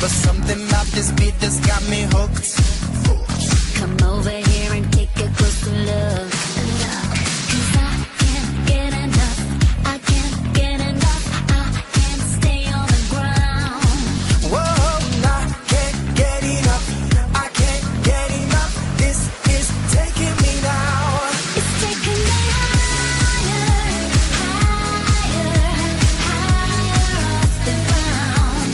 But something about this beat that's got me hooked. Come over here and take a closer look. Cause I can't get enough, I can't get enough, I can't stay on the ground. Whoa, I can't get enough, I can't get enough. This is taking me down. It's taking me higher, higher, higher off the ground. It's taking me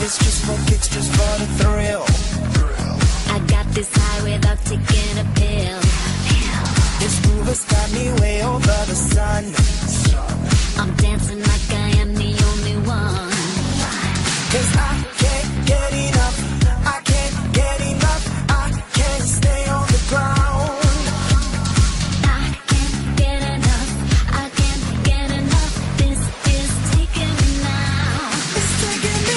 it's just for kicks, just for the thrill. I got this high without taking a pill. This groove has got me way over the sun. I'm dancing like I am the only one. Cause I can't get enough, I can't get enough, I can't stay on the ground. I can't get enough, I can't get enough. This is taking me now. It's taking me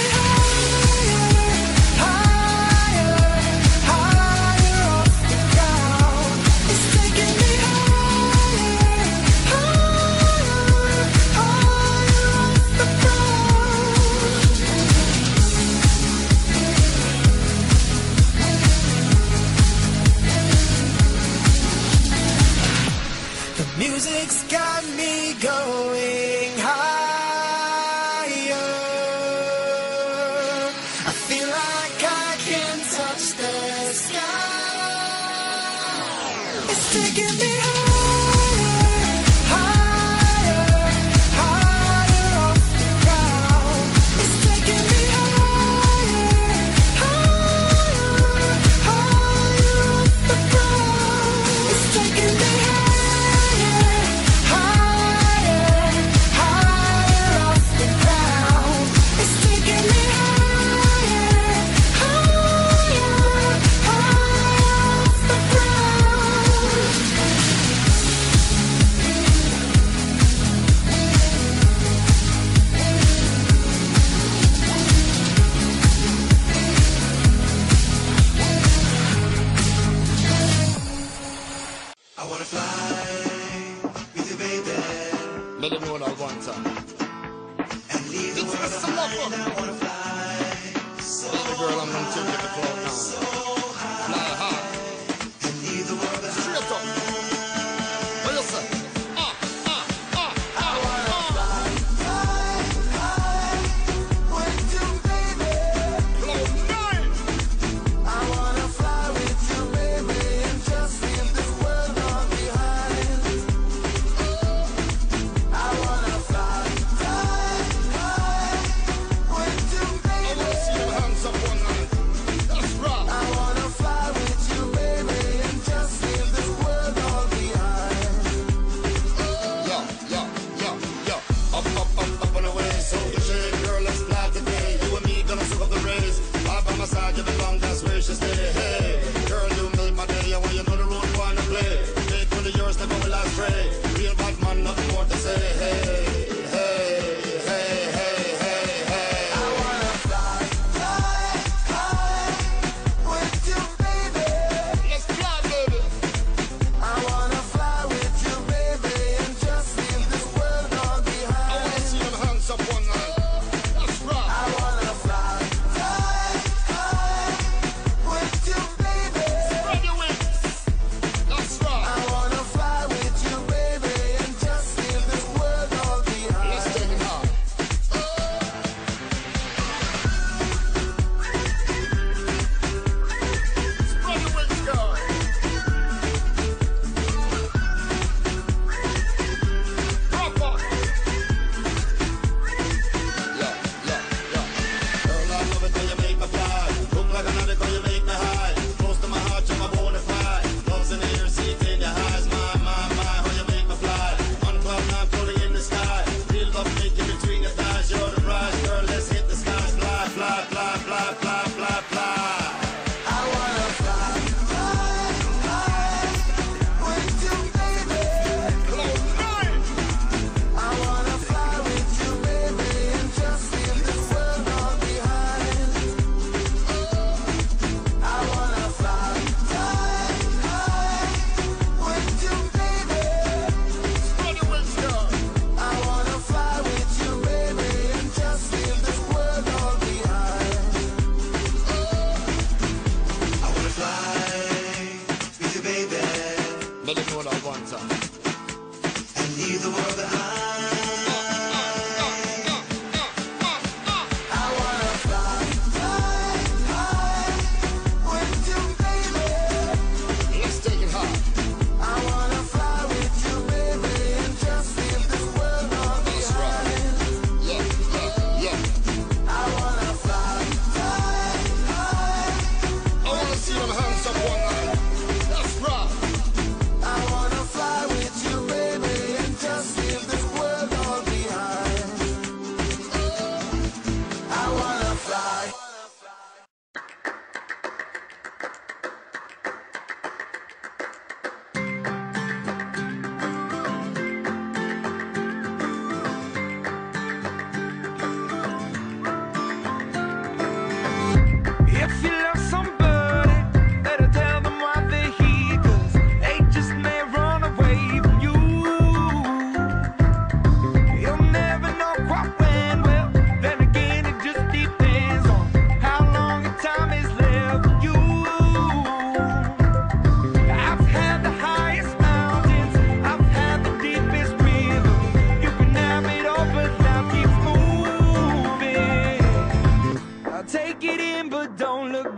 music's got me going higher. I feel like I can touch the sky. It's taking me higher. Let them know what I want to. And leave the world behind, I wanna fly. So the girl I'm gonna take at the club now. Fly high. And leave the world behind. Straight up. But listen. I wanna fly, fly, fly. With you, baby. I wanna fly with you, baby. And just leave this world all behind. I wanna see your hands up one hand. Take it in, but don't look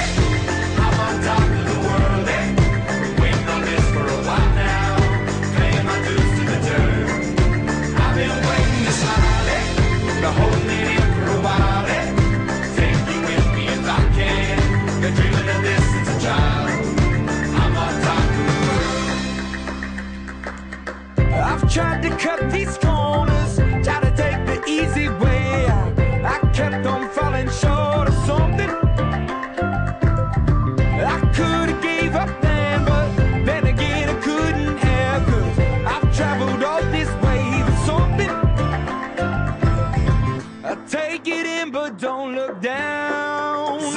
eh? I'm on top of the world, eh? Waiting on this for a while now. Paying my dues to the dirt. I've been waiting to smile, eh? Been holding it in for a while, eh? Take you with me if I can. Been dreaming of this since a child. I'm on top of the world. I've tried to cut these corners, try to take the easy way. Kept on falling short of something. I could've gave up then, but then again I couldn't have, 'cause I've traveled all this way with something. I take it in, but don't look down. 'Cause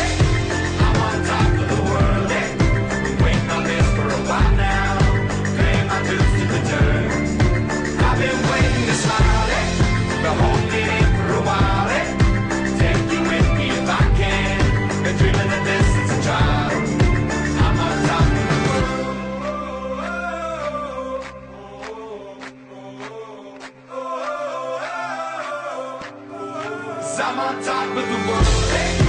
eh? I'm on top of the world, eh? Been waiting on this for a while now. Paying my dues to the dirt. I've been waiting to smile, eh? But hold it in for a while, eh? Take you with me if I can. Been dreaming of this since a child. I'm on top of the world. 'Cause I'm on top of the world, eh?